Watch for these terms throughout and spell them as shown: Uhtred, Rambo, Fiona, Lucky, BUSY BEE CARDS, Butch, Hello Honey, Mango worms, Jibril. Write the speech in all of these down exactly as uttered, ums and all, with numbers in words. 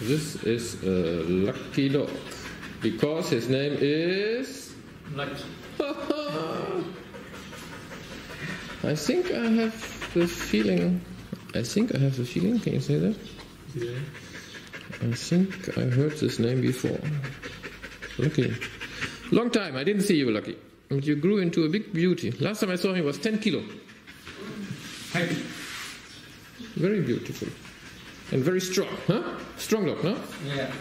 This is a lucky dog because his name is Lucky. I think I have the feeling. I think I have the feeling. Can you say that? Yeah. I think I heard this name before. Lucky. Long time. I didn't see you, Lucky. But you grew into a big beauty. Last time I saw him he was ten kilo. Happy. Very beautiful. And very strong, huh? Strong dog, no? Yeah.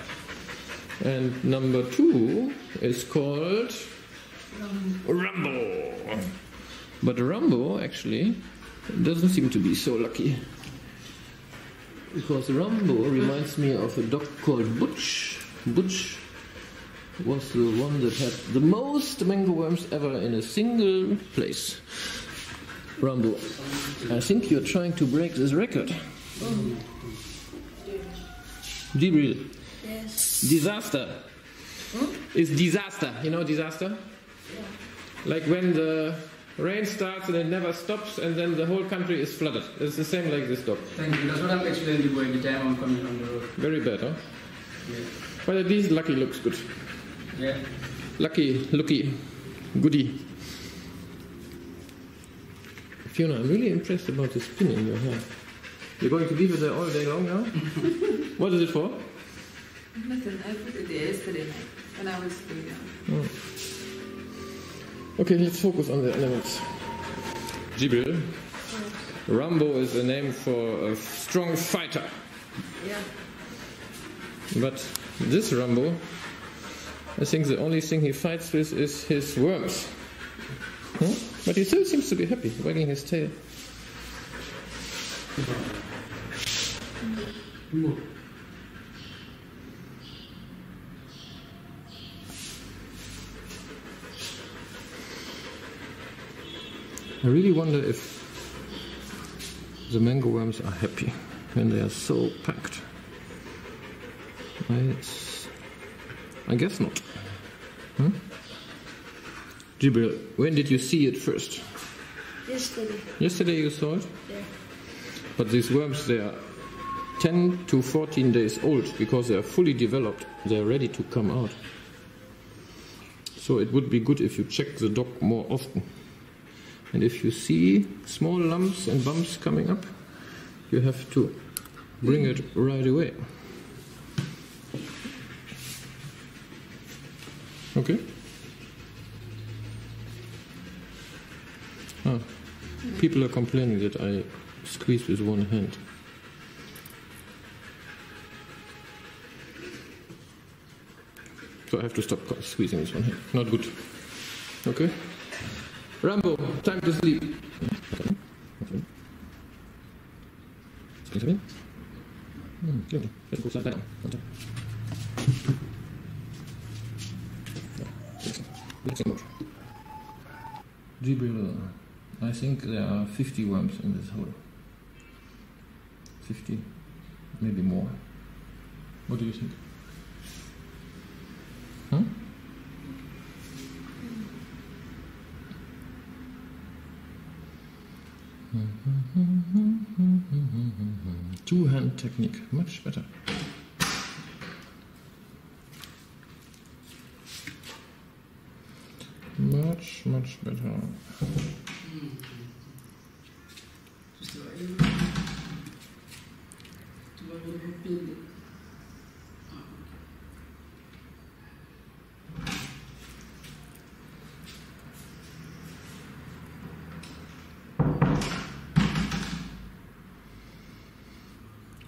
And number two is called Rambo. Rambo. But Rambo actually doesn't seem to be so lucky. Because Rambo reminds me of a dog called Butch. Butch was the one that had the most mango worms ever in a single place. Rambo, I think you're trying to break this record. Oh. Jibril. Yes. Disaster. Huh? It's disaster. You know disaster? Yeah. Like when the rain starts and it never stops and then the whole country is flooded. It's the same like this dog. Thank you. That's what I've explained before every time I'm coming on the road. Very bad, huh? Yeah. But at least Lucky looks good. Yeah. Lucky, looky, goody. Fiona, I'm really impressed about the spin in your hair. You're going to leave it there all day long now? What is it for? Nothing. I put it there yesterday night when I was going down. Oh. Okay, let's focus on the elements. Jibril. Yes. Rambo is a name for a strong fighter. Yeah. But this Rambo, I think the only thing he fights with is his worms. Huh? But he still seems to be happy, wagging his tail. Mm. I really wonder if the mango worms are happy when they are so packed. I, I guess not. Huh? Jibril, when did you see it first? Yesterday. Yesterday you saw it? Yeah. But these worms, they are ten to fourteen days old because they are fully developed. They are ready to come out. So it would be good if you check the dog more often. And if you see small lumps and bumps coming up, you have to bring it right away. Okay? Ah, people are complaining that I squeeze with one hand. So I have to stop squeezing with one hand. Not good. Okay? Rambo, time to sleep. Jibril, I think there are fifty worms in this hole. fifty, maybe more. What do you think? Huh? Two hand technique, much better. Much, much better.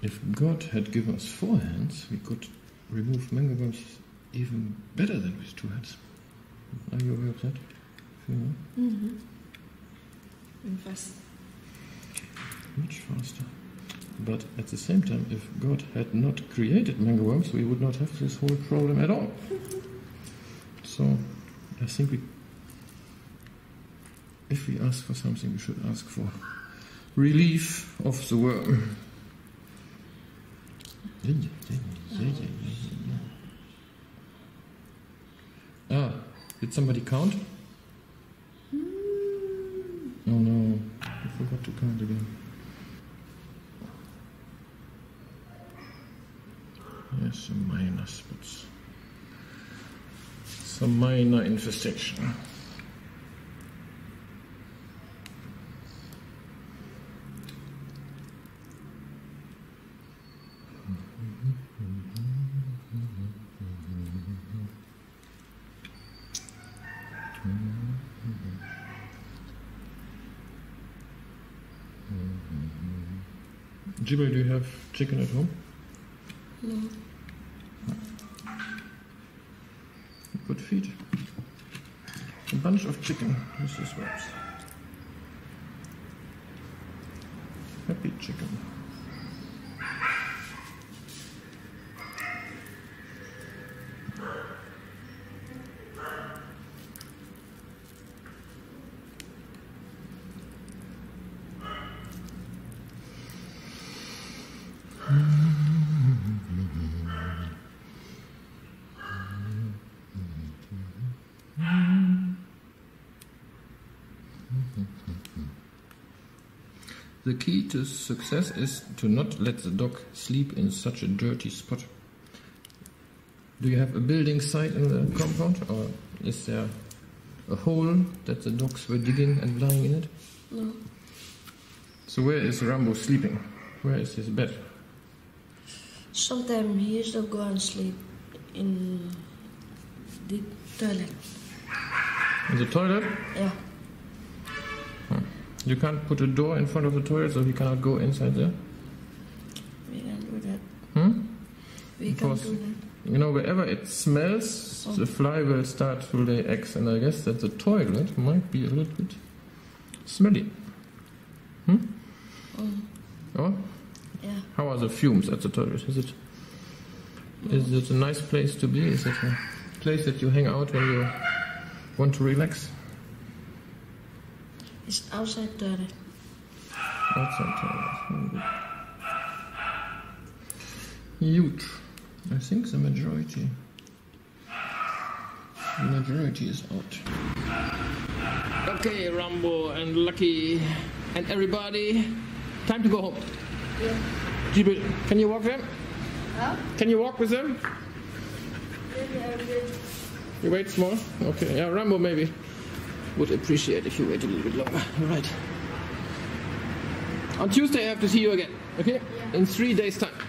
If God had given us four hands, we could remove mango worms even better than with two hands. Are you aware of that? Mm-hmm. And fast. Much faster. But at the same time, if God had not created mango worms, we would not have this whole problem at all. So, I think we, if we ask for something, we should ask for relief of the worm. Ah, did somebody count? Mm. Oh no, I forgot to count again. is a minus, but it's a minor infestation. Jibril, do you have chicken at home? No. You could feed a bunch of chicken, Missus Webs. Happy chicken. The key to success is to not let the dog sleep in such a dirty spot. Do you have a building site in the compound, or is there a hole that the dogs were digging and lying in it? No. So where is Rambo sleeping? Where is his bed? Sometimes he used to go and sleep in the toilet. In the toilet? Yeah. You can't put a door in front of the toilet, so he cannot go inside there? We can't do that. Hmm? We because, can't do that. You know, wherever it smells, oh. the fly will start to lay eggs, and I guess that the toilet might be a little bit smelly. Hmm? Oh. Oh? Yeah. How are the fumes at the toilet? Is it, no. is it a nice place to be? Is it a place that you hang out when you want to relax? It's outside toilet. Outside toilet. Huge. I think the majority. The majority is out. Okay, Rambo and Lucky and everybody. Time to go home. Yeah. Jibril, can you walk them? Huh? Can you walk with them? Yeah, yeah, you wait small? Okay. Yeah, Rambo maybe. Would appreciate if you wait a little bit longer. Alright. On Tuesday I have to see you again, okay? Yeah. In three days' time.